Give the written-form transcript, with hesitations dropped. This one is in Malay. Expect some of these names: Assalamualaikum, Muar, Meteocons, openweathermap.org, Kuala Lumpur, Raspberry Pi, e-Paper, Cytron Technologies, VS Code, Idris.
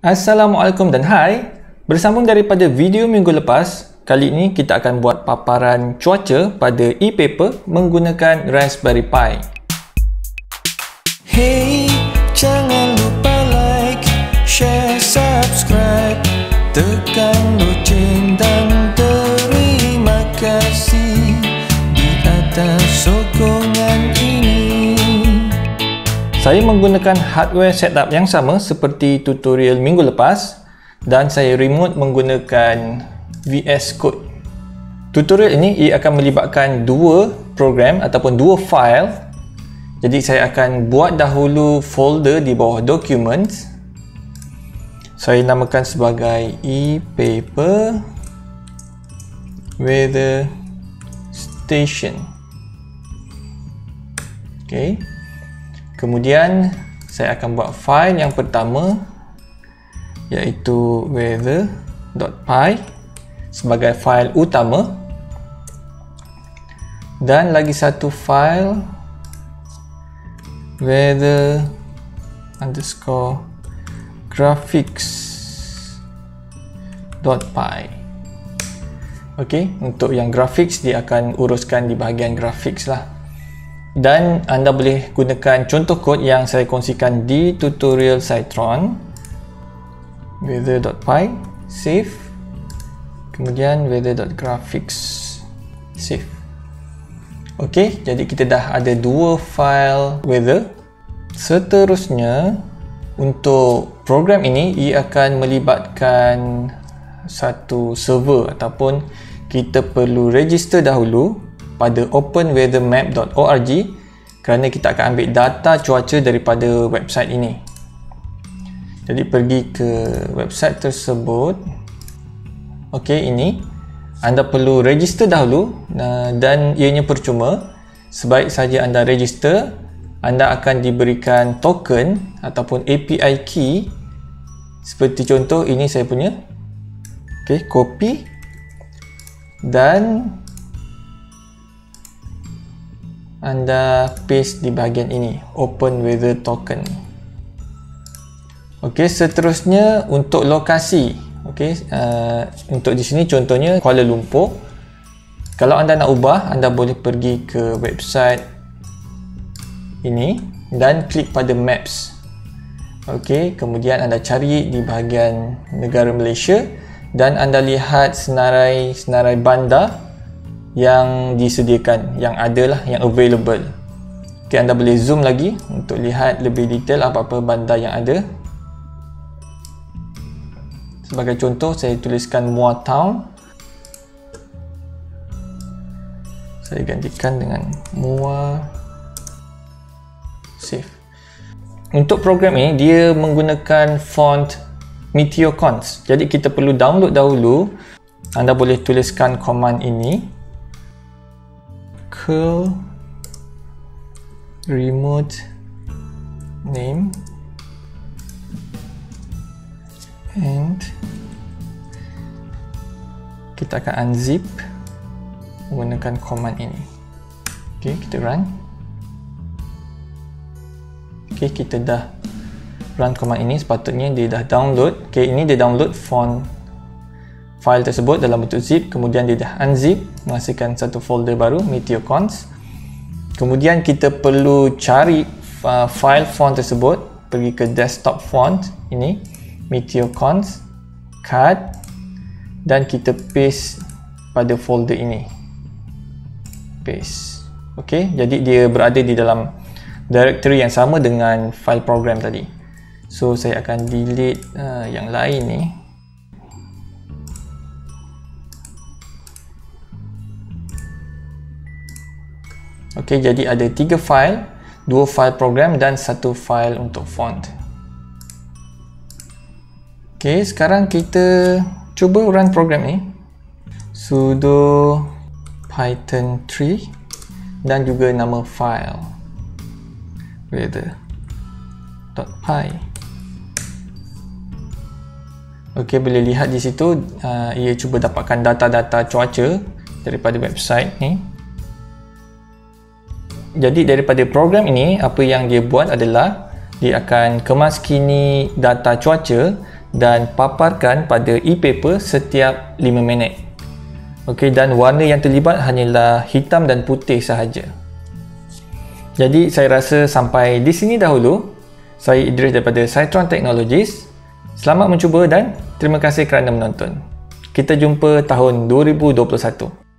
Assalamualaikum dan hai. Bersambung daripada video minggu lepas, kali ini kita akan buat paparan cuaca pada e-paper menggunakan Raspberry Pi. Hey, jangan lupa like, share, subscribe, tekan loceng dan terima kasih di atas sokongan ini. Saya menggunakan hardware setup yang sama seperti tutorial minggu lepas dan saya remote menggunakan VS Code. Tutorial ini ia akan melibatkan dua program ataupun dua file. Jadi saya akan buat dahulu folder di bawah documents. Saya namakan sebagai e-paper weather station. Okey. Kemudian saya akan buat file yang pertama iaitu weather.py sebagai file utama dan lagi satu file weather underscore graphics.py. Okey, untuk yang graphics dia akan uruskan di bahagian graphics lah. Dan anda boleh gunakan contoh kod yang saya kongsikan di tutorial Cytron. Weather.py save, kemudian weather.graphics save. Ok, jadi kita dah ada dua file weather. Seterusnya untuk program ini ia akan melibatkan satu server ataupun kita perlu register dahulu pada openweathermap.org kerana kita akan ambil data cuaca daripada website ini. Jadi pergi ke website tersebut. Okey, ini anda perlu register dahulu dan ianya percuma. Sebaik saja anda register, anda akan diberikan token ataupun API key. Seperti contoh ini saya punya. Okey, copy dan anda paste di bahagian ini, open weather token. Okey, seterusnya untuk lokasi. Okey, untuk di sini contohnya Kuala Lumpur. Kalau anda nak ubah, anda boleh pergi ke website ini dan klik pada maps. Okey, kemudian anda cari di bahagian negara Malaysia dan anda lihat senarai bandar yang disediakan, yang adalah, yang available. Ok, anda boleh zoom lagi untuk lihat lebih detail apa-apa bandar yang ada. Sebagai contoh saya tuliskan Muar Town, saya gantikan dengan Muar save. Untuk program ini dia menggunakan font Meteocons, jadi kita perlu download dahulu. Anda boleh tuliskan command ini, curl remote name and kita akan unzip menggunakan command ini. Okey, kita run. Okey, kita dah run command ini, sepatutnya dia dah download. Okey, ini dia download font file tersebut dalam bentuk zip, kemudian dia dah unzip, menghasilkan satu folder baru, Meteocons. Kemudian kita perlu cari file font tersebut, pergi ke desktop font ini, Meteocons, cut dan kita paste pada folder ini, paste. Okey, jadi dia berada di dalam directory yang sama dengan file program tadi. So saya akan delete yang lain ni. Okey, jadi ada 3 file, 2 file program dan 1 file untuk font. Okey, sekarang kita cuba run program ni. Sudo python 3 dan juga nama file weather.py. Okey, boleh lihat di situ ia cuba dapatkan data-data cuaca daripada website ni. Jadi daripada program ini apa yang dia buat adalah dia akan kemaskini data cuaca dan paparkan pada e-paper setiap 5 minit. Okey, dan warna yang terlibat hanyalah hitam dan putih sahaja. Jadi saya rasa sampai di sini dahulu. Saya Idris daripada Cytron Technologies. Selamat mencuba dan terima kasih kerana menonton. Kita jumpa tahun 2021.